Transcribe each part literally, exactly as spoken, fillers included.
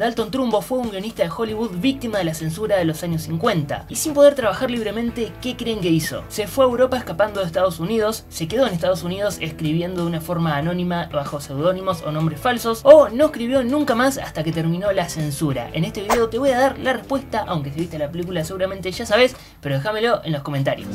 Dalton Trumbo fue un guionista de Hollywood víctima de la censura de los años cincuenta, y sin poder trabajar libremente, ¿qué creen que hizo? Se fue a Europa escapando de Estados Unidos, se quedó en Estados Unidos escribiendo de una forma anónima bajo seudónimos o nombres falsos, o no escribió nunca más hasta que terminó la censura. En este video te voy a dar la respuesta, aunque si viste la película seguramente ya sabes, pero déjamelo en los comentarios.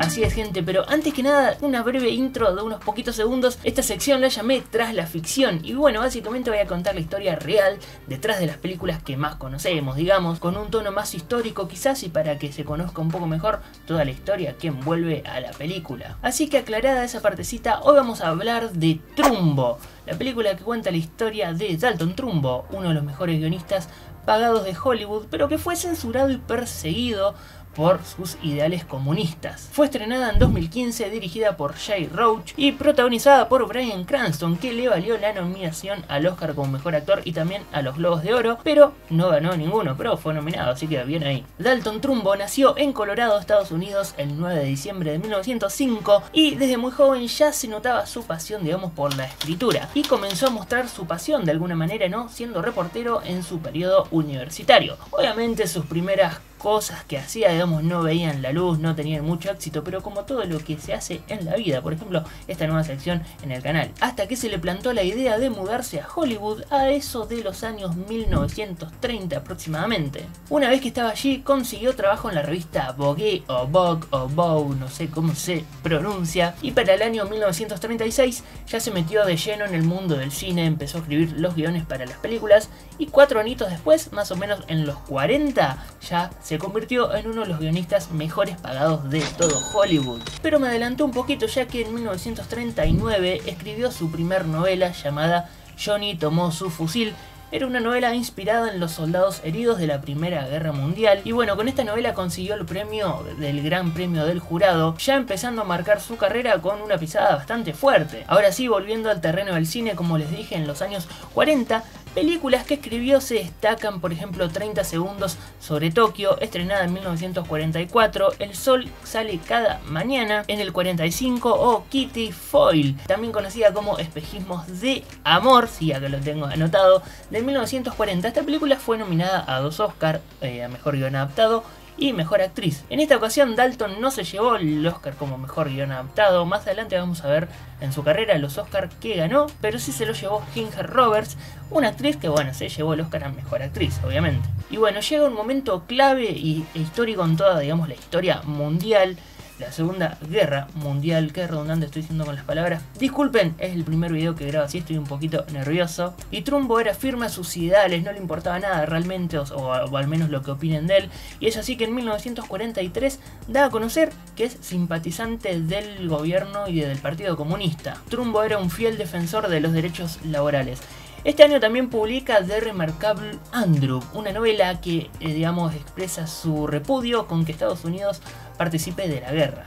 Así es, gente, pero antes que nada, una breve intro de unos poquitos segundos. Esta sección la llamé Tras la ficción, y bueno, básicamente voy a contar la historia real detrás de las películas que más conocemos, digamos, con un tono más histórico quizás, y para que se conozca un poco mejor toda la historia que envuelve a la película. Así que aclarada esa partecita, hoy vamos a hablar de Trumbo, la película que cuenta la historia de Dalton Trumbo, uno de los mejores guionistas pagados de Hollywood, pero que fue censurado y perseguido por sus ideales comunistas. Fue estrenada en dos mil quince, dirigida por Jay Roach y protagonizada por Bryan Cranston, que le valió la nominación al Oscar como mejor actor y también a los Globos de Oro, pero no ganó ninguno, pero fue nominado, así que bien ahí. Dalton Trumbo nació en Colorado, Estados Unidos, el nueve de diciembre de mil novecientos cinco, y desde muy joven ya se notaba su pasión, digamos, por la escritura, y comenzó a mostrar su pasión de alguna manera, ¿no?, siendo reportero en su periodo universitario. Obviamente sus primeras cosas que hacía, digamos, no veían la luz, no tenían mucho éxito, pero como todo lo que se hace en la vida, por ejemplo, esta nueva sección en el canal, hasta que se le plantó la idea de mudarse a Hollywood a eso de los años mil novecientos treinta aproximadamente. Una vez que estaba allí, consiguió trabajo en la revista Vogue o Vogue o Vogue, no sé cómo se pronuncia, y para el año mil novecientos treinta y seis ya se metió de lleno en el mundo del cine, empezó a escribir los guiones para las películas, y cuatro añitos después, más o menos en los cuarenta, ya se convirtió en uno de los guionistas mejores pagados de todo Hollywood. Pero me adelantó un poquito, ya que en mil novecientos treinta y nueve escribió su primer novela llamada Johnny tomó su fusil. Era una novela inspirada en los soldados heridos de la Primera Guerra Mundial, y bueno, con esta novela consiguió el premio del Gran Premio del Jurado, ya empezando a marcar su carrera con una pisada bastante fuerte. Ahora sí, volviendo al terreno del cine, como les dije, en los años cuarenta, películas que escribió se destacan, por ejemplo, treinta segundos sobre Tokio, estrenada en mil novecientos cuarenta y cuatro, El sol sale cada mañana, en el cuarenta y cinco, o Kitty Foyle, también conocida como Espejismos de amor, sí, acá lo tengo anotado, de mil novecientos cuarenta. Esta película fue nominada a dos Oscar, eh, a mejor guion adaptado y mejor actriz. En esta ocasión Dalton no se llevó el Oscar como mejor guion adaptado, más adelante vamos a ver en su carrera los Oscar que ganó, pero sí se lo llevó Ginger Rogers, una actriz que, bueno, se llevó el Oscar a mejor actriz, obviamente. Y bueno, llega un momento clave y histórico en toda, digamos, la historia mundial, la Segunda Guerra Mundial, que redundante estoy diciendo con las palabras. Disculpen, es el primer video que grabo así, estoy un poquito nervioso. Y Trumbo era firme a sus ideales, no le importaba nada realmente, o, o al menos lo que opinen de él. Y es así que en mil novecientos cuarenta y tres da a conocer que es simpatizante del gobierno y del Partido Comunista. Trumbo era un fiel defensor de los derechos laborales. Este año también publica The Remarkable Andrew, una novela que, eh, digamos, expresa su repudio con que Estados Unidos participe de la guerra.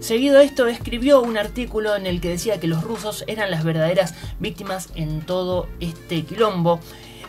Seguido a esto, escribió un artículo en el que decía que los rusos eran las verdaderas víctimas en todo este quilombo.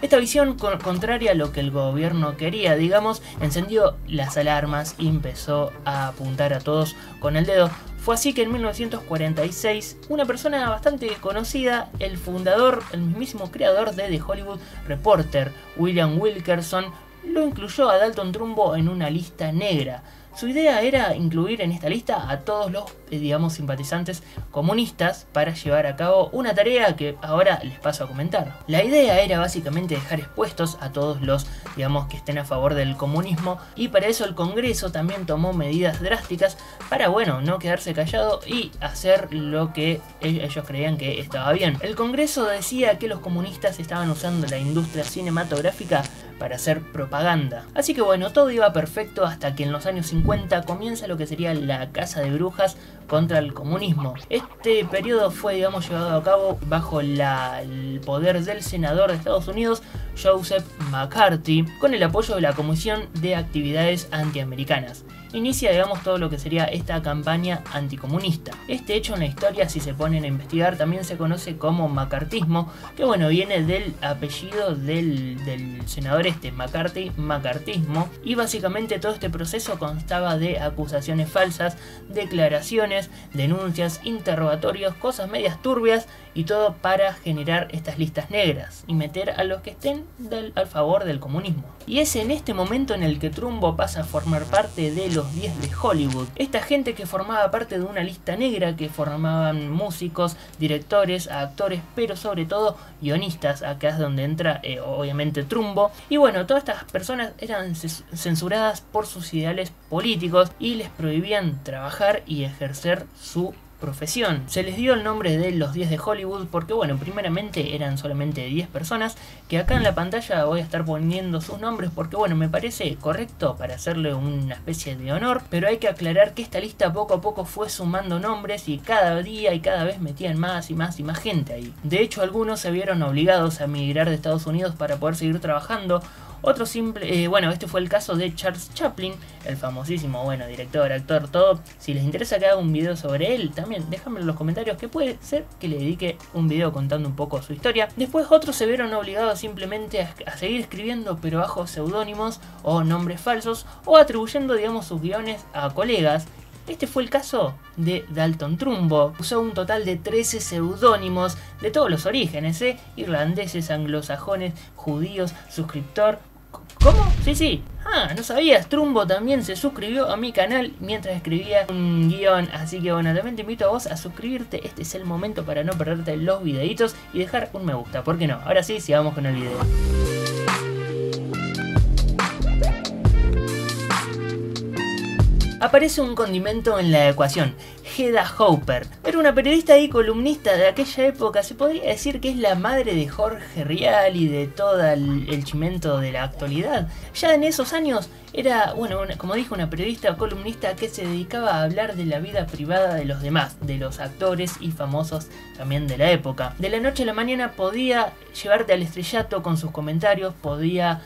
Esta visión, contraria a lo que el gobierno quería, digamos, encendió las alarmas y empezó a apuntar a todos con el dedo. Fue así que en mil novecientos cuarenta y seis, una persona bastante conocida, el fundador, el mismísimo creador de The Hollywood Reporter, William Wilkerson, lo incluyó a Dalton Trumbo en una lista negra. Su idea era incluir en esta lista a todos los, digamos, simpatizantes comunistas para llevar a cabo una tarea que ahora les paso a comentar. La idea era básicamente dejar expuestos a todos los, digamos, que estén a favor del comunismo, y para eso el Congreso también tomó medidas drásticas para, bueno, no quedarse callado y hacer lo que ellos creían que estaba bien. El Congreso decía que los comunistas estaban usando la industria cinematográfica para hacer propaganda. Así que bueno, todo iba perfecto hasta que en los años cincuenta comienza lo que sería la caza de brujas contra el comunismo. Este periodo fue, digamos, llevado a cabo bajo la, el poder del senador de Estados Unidos, Joseph McCarthy, con el apoyo de la Comisión de Actividades Antiamericanas. Inicia, digamos, todo lo que sería esta campaña anticomunista. Este hecho en la historia, si se ponen a investigar, también se conoce como macartismo, que bueno, viene del apellido del, del senador este, McCarthy, macartismo, y básicamente todo este proceso constaba de acusaciones falsas, declaraciones, denuncias, interrogatorios, cosas medias turbias, y todo para generar estas listas negras y meter a los que estén del, al favor del comunismo. Y es en este momento en el que Trumbo pasa a formar parte de los diez de Hollywood. Esta gente que formaba parte de una lista negra que formaban músicos, directores, actores, pero sobre todo guionistas. Acá es donde entra eh, obviamente Trumbo. Y bueno, todas estas personas eran censuradas por sus ideales políticos y les prohibían trabajar y ejercer su profesión. Se les dio el nombre de los diez de Hollywood porque, bueno, primeramente eran solamente diez personas, que acá en la pantalla voy a estar poniendo sus nombres porque, bueno, me parece correcto para hacerle una especie de honor, pero hay que aclarar que esta lista poco a poco fue sumando nombres y cada día y cada vez metían más y más y más gente ahí. De hecho, algunos se vieron obligados a emigrar de Estados Unidos para poder seguir trabajando. Otro simple, eh, bueno, este fue el caso de Charles Chaplin, el famosísimo, bueno, director, actor, todo. Si les interesa que haga un video sobre él, también déjame en los comentarios que puede ser que le dedique un video contando un poco su historia. Después otros se vieron obligados simplemente a, a seguir escribiendo, pero bajo seudónimos o nombres falsos, o atribuyendo, digamos, sus guiones a colegas. Este fue el caso de Dalton Trumbo. Usó un total de trece seudónimos de todos los orígenes, ¿eh? Irlandeses, anglosajones, judíos, suscriptor... ¿Cómo? Sí, sí. Ah, no sabías, Trumbo también se suscribió a mi canal mientras escribía un guión. Así que bueno, también te invito a vos a suscribirte. Este es el momento para no perderte los videitos y dejar un me gusta, ¿por qué no? Ahora sí, sigamos con el video. Aparece un condimento en la ecuación. Hedda Hopper era una periodista y columnista de aquella época. Se podría decir que es la madre de Jorge Rial y de todo el chimento de la actualidad. Ya en esos años era, bueno, una, como dije, una periodista o columnista que se dedicaba a hablar de la vida privada de los demás, de los actores y famosos también de la época. De la noche a la mañana podía llevarte al estrellato con sus comentarios, podía...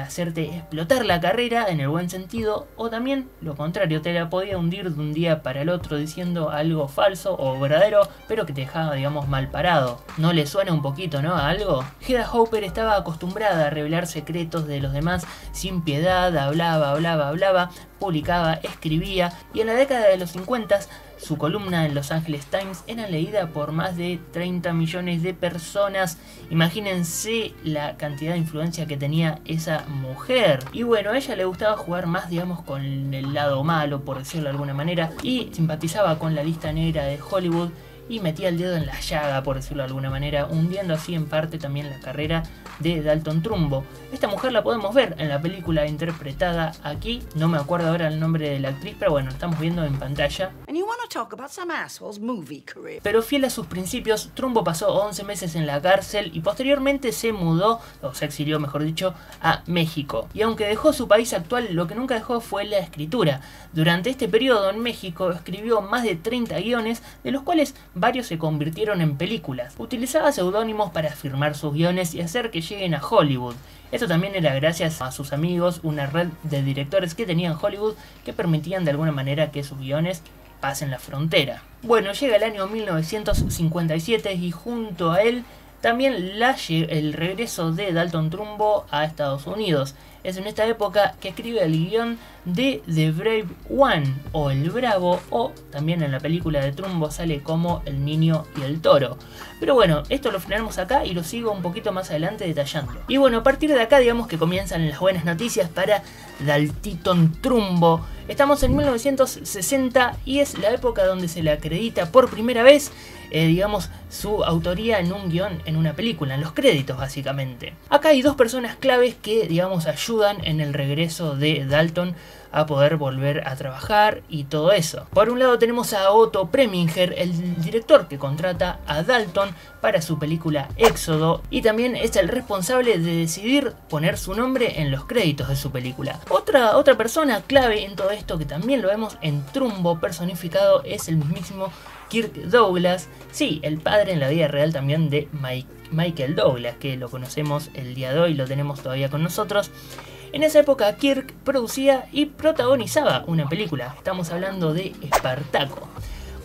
hacerte explotar la carrera en el buen sentido, o también lo contrario, te la podía hundir de un día para el otro diciendo algo falso o verdadero, pero que te dejaba, digamos, mal parado. ¿No le suena un poquito, no, a algo? Hedda Hopper estaba acostumbrada a revelar secretos de los demás sin piedad, hablaba, hablaba, hablaba, publicaba, escribía, y en la década de los cincuenta su columna en Los Angeles Times era leída por más de treinta millones de personas. Imagínense la cantidad de influencia que tenía esa mujer. Y bueno, a ella le gustaba jugar más, digamos, con el lado malo, por decirlo de alguna manera, y simpatizaba con la lista negra de Hollywood y metía el dedo en la llaga, por decirlo de alguna manera, hundiendo así en parte también la carrera de Dalton Trumbo. Esta mujer la podemos ver en la película interpretada aquí. No me acuerdo ahora el nombre de la actriz, pero bueno, estamos viendo en pantalla. Pero fiel a sus principios, Trumbo pasó once meses en la cárcel y posteriormente se mudó, o se exilió mejor dicho, a México. Y aunque dejó su país actual, lo que nunca dejó fue la escritura. Durante este periodo en México escribió más de treinta guiones, de los cuales varios se convirtieron en películas. Utilizaba seudónimos para firmar sus guiones y hacer que lleguen a Hollywood. Esto también era gracias a sus amigos, una red de directores que tenían Hollywood que permitían de alguna manera que sus guiones pasen la frontera. Bueno, llega el año mil novecientos cincuenta y siete y junto a él también la, el regreso de Dalton Trumbo a Estados Unidos. Es en esta época que escribe el guión de The Brave One, o El Bravo, o también en la película de Trumbo sale como El Niño y el Toro. Pero bueno, esto lo frenamos acá y lo sigo un poquito más adelante detallando. Y bueno, a partir de acá digamos que comienzan las buenas noticias para Dalton Trumbo. Estamos en mil novecientos sesenta y es la época donde se le acredita por primera vez, eh, digamos, su autoría en un guión, en una película, en los créditos básicamente. Acá hay dos personas claves que, digamos, ayudan en el regreso de Dalton a poder volver a trabajar y todo eso. Por un lado tenemos a Otto Preminger, el director que contrata a Dalton para su película Éxodo, y también es el responsable de decidir poner su nombre en los créditos de su película. Otra, otra persona clave en todo esto, que también lo vemos en Trumbo personificado, es el mismo Kirk Douglas, sí, el padre en la vida real también de Mike Michael Douglas, que lo conocemos el día de hoy, lo tenemos todavía con nosotros. En esa época Kirk producía y protagonizaba una película, estamos hablando de Espartaco.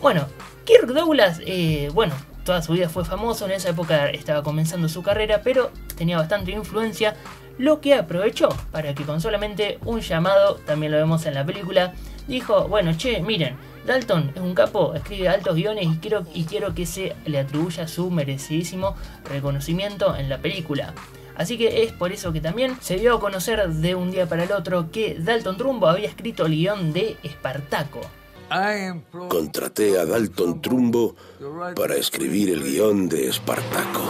Bueno, Kirk Douglas, eh, bueno, toda su vida fue famoso, en esa época estaba comenzando su carrera, pero tenía bastante influencia, lo que aprovechó para que con solamente un llamado, también lo vemos en la película, dijo, bueno, che, miren, Dalton es un capo, escribe altos guiones y quiero, y quiero que se le atribuya su merecidísimo reconocimiento en la película. Así que es por eso que también se dio a conocer de un día para el otro que Dalton Trumbo había escrito el guión de Espartaco. Contraté a Dalton Trumbo para escribir el guión de Espartaco.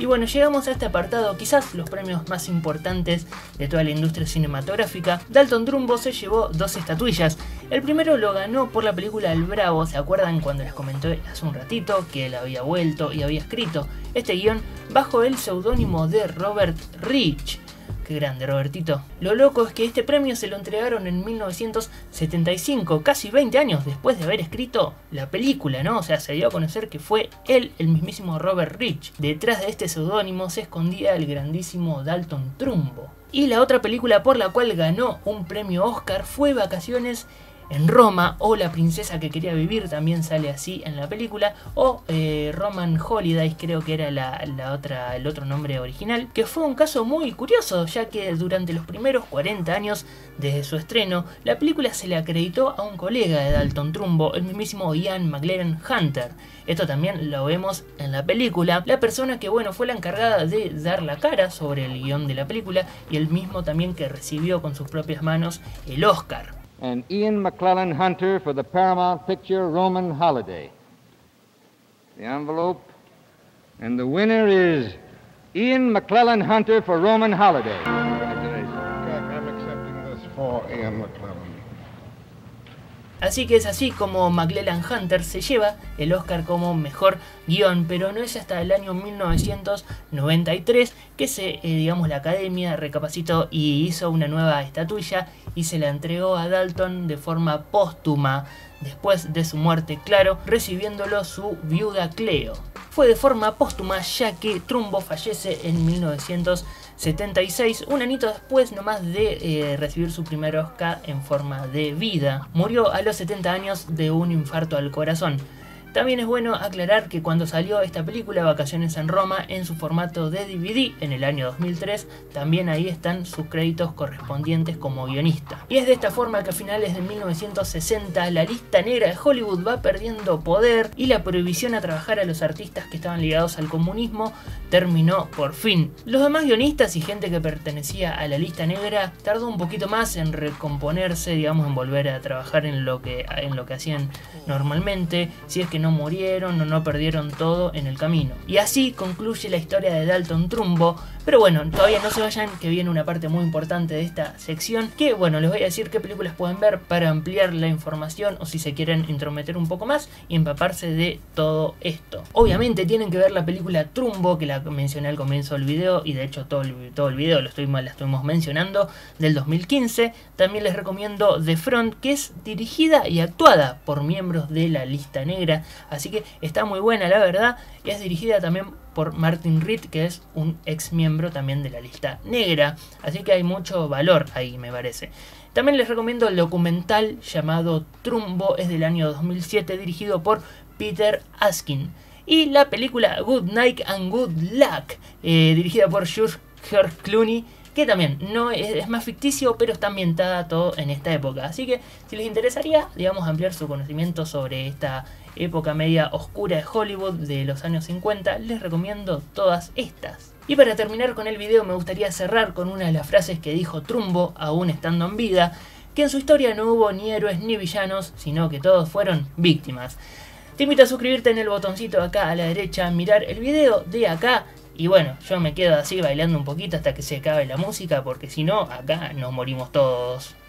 Y bueno, llegamos a este apartado, quizás los premios más importantes de toda la industria cinematográfica. Dalton Trumbo se llevó dos estatuillas. El primero lo ganó por la película El Bravo, ¿se acuerdan cuando les comenté hace un ratito que él había vuelto y había escrito este guión bajo el seudónimo de Robert Rich? Qué grande, Robertito. Lo loco es que este premio se lo entregaron en mil novecientos setenta y cinco, casi veinte años después de haber escrito la película, ¿no? O sea, se dio a conocer que fue él, el mismísimo Robert Rich. Detrás de este seudónimo se escondía el grandísimo Dalton Trumbo. Y la otra película por la cual ganó un premio Oscar fue Vacaciones en Roma, o La princesa que quería vivir, también sale así en la película, o eh, Roman Holiday, creo que era la, la otra, el otro nombre original, que fue un caso muy curioso, ya que durante los primeros cuarenta años desde su estreno, la película se le acreditó a un colega de Dalton Trumbo, el mismísimo Ian McLellan Hunter. Esto también lo vemos en la película, la persona que, bueno, fue la encargada de dar la cara sobre el guión de la película, y el mismo también que recibió con sus propias manos el Oscar. And Ian McLellan Hunter for the Paramount picture Roman Holiday. The envelope, and the winner is Ian McLellan Hunter for Roman Holiday. Congratulations, Kirk. I'm accepting this for Ian McLellan. Así que es así como McLellan Hunter se lleva el Oscar como mejor guión, pero no es hasta el año mil novecientos noventa y tres que se, eh, digamos, la academia recapacitó y hizo una nueva estatuilla y se la entregó a Dalton de forma póstuma, después de su muerte, claro, recibiéndolo su viuda Cleo. Fue de forma póstuma ya que Trumbo fallece en mil novecientos setenta y seis, un anito después nomás de eh, recibir su primer Oscar en forma de vida. Murió a los setenta años de un infarto al corazón. También es bueno aclarar que cuando salió esta película Vacaciones en Roma en su formato de D V D en el año dos mil tres, también ahí están sus créditos correspondientes como guionista. Y es de esta forma que a finales de mil novecientos sesenta la lista negra de Hollywood va perdiendo poder y la prohibición a trabajar a los artistas que estaban ligados al comunismo terminó por fin. Los demás guionistas y gente que pertenecía a la lista negra tardó un poquito más en recomponerse, digamos, en volver a trabajar en lo que, en lo que hacían normalmente, si es que no no murieron o no perdieron todo en el camino. Y así concluye la historia de Dalton Trumbo, pero bueno, todavía no se vayan que viene una parte muy importante de esta sección, que bueno, les voy a decir qué películas pueden ver para ampliar la información o si se quieren intrometer un poco más y empaparse de todo esto. Obviamente tienen que ver la película Trumbo, que la mencioné al comienzo del video, y de hecho todo el, todo el video lo estuvimos, la estuvimos mencionando, del dos mil quince. También les recomiendo The Front, que es dirigida y actuada por miembros de la lista negra, así que está muy buena, la verdad. Es dirigida también por Martin Ritt, que es un ex miembro también de la lista negra, así que hay mucho valor ahí, me parece. También les recomiendo el documental llamado Trumbo, es del año dos mil siete, dirigido por Peter Askin. Y la película Good Night and Good Luck, eh, dirigida por George Clooney, que también no es, es más ficticio, pero está ambientada todo en esta época. Así que si les interesaría, digamos, ampliar su conocimiento sobre esta época media oscura de Hollywood de los años cincuenta, les recomiendo todas estas. Y para terminar con el video me gustaría cerrar con una de las frases que dijo Trumbo aún estando en vida, que en su historia no hubo ni héroes ni villanos, sino que todos fueron víctimas. Te invito a suscribirte en el botoncito acá a la derecha, mirar el video de acá. Y bueno, yo me quedo así bailando un poquito hasta que se acabe la música, porque si no, acá nos morimos todos.